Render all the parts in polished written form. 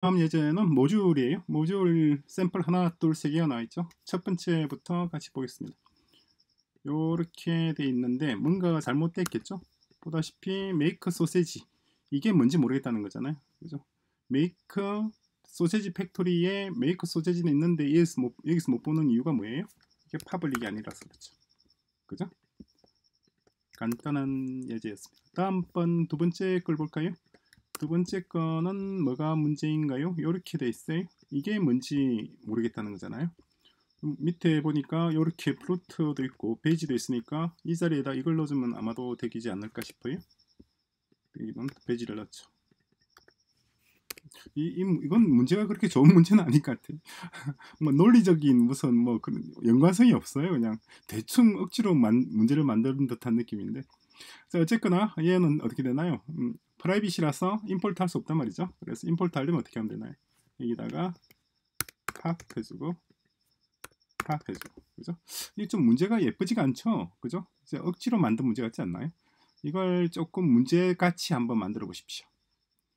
다음 예제는 모듈이에요. 모듈 샘플 하나, 둘, 세 개가 나와있죠. 첫 번째부터 같이 보겠습니다. 요렇게 돼 있는데 뭔가가 잘못됐겠죠. 보다시피 메이크 소세지, 이게 뭔지 모르겠다는 거잖아요. 그죠? 메이크 소세지 팩토리에 메이크 소세지는 있는데 여기서 못 보는 이유가 뭐예요? 이게 파블릭이 아니라서 그렇죠. 그죠? 간단한 예제였습니다. 다음번 두 번째 걸 볼까요? 두 번째 거는 뭐가 문제인가요? 이렇게 돼 있어요. 이게 뭔지 모르겠다는 거잖아요. 밑에 보니까 이렇게 플로트도 있고 베이지도 있으니까 이 자리에다 이걸 넣어주면 아마도 되기지 않을까 싶어요. 이건 베이지를 넣죠. 이건 문제가 그렇게 좋은 문제는 아닌 것 같아요. 뭐 논리적인 무슨 뭐 그런 연관성이 없어요. 그냥 대충 억지로 문제를 만드는 듯한 느낌인데. 자, 어쨌거나 얘는 어떻게 되나요? 프라이빗이라서 임포트 할 수 없단 말이죠. 그래서 임포트 하려면 어떻게 하면 되나요? 여기다가 팝 해주고 팝 해주고, 그죠? 이게 좀 문제가 예쁘지가 않죠? 그죠? 이제 억지로 만든 문제 같지 않나요? 이걸 조금 문제같이 한번 만들어 보십시오.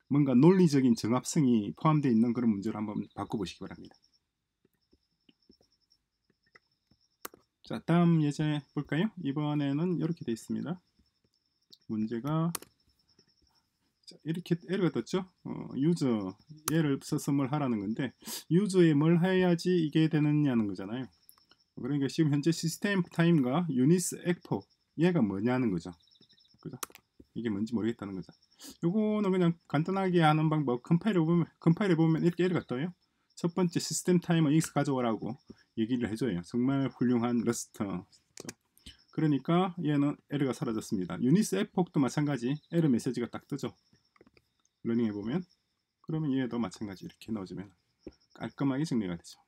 뭔가 논리적인 정합성이 포함되어 있는 그런 문제로 한번 바꿔보시기 바랍니다. 자, 다음 예제 볼까요? 이번에는 이렇게 되어 있습니다. 문제가 이렇게 에러가 떴죠. 유저 얘를 써서 뭘 하라는 건데 유저에 뭘 해야지 이게 되느냐는 거잖아요. 그러니까 지금 현재 시스템 타임과 유니스 에포 얘가 뭐냐는 거죠. 그죠? 이게 뭔지 모르겠다는 거죠. 요거는 그냥 간단하게 하는 방법. 컴파일해 보면 이렇게 에러가 떠요. 첫 번째 시스템 타임은 여기서 가져오라고 얘기를 해줘요. 정말 훌륭한 러스터. 그러니까 얘는 에러가 사라졌습니다. 유니스 에폭도 마찬가지 에러 메시지가 딱 뜨죠. 러닝해보면. 그러면 얘도 마찬가지 이렇게 넣어주면 깔끔하게 정리가 되죠.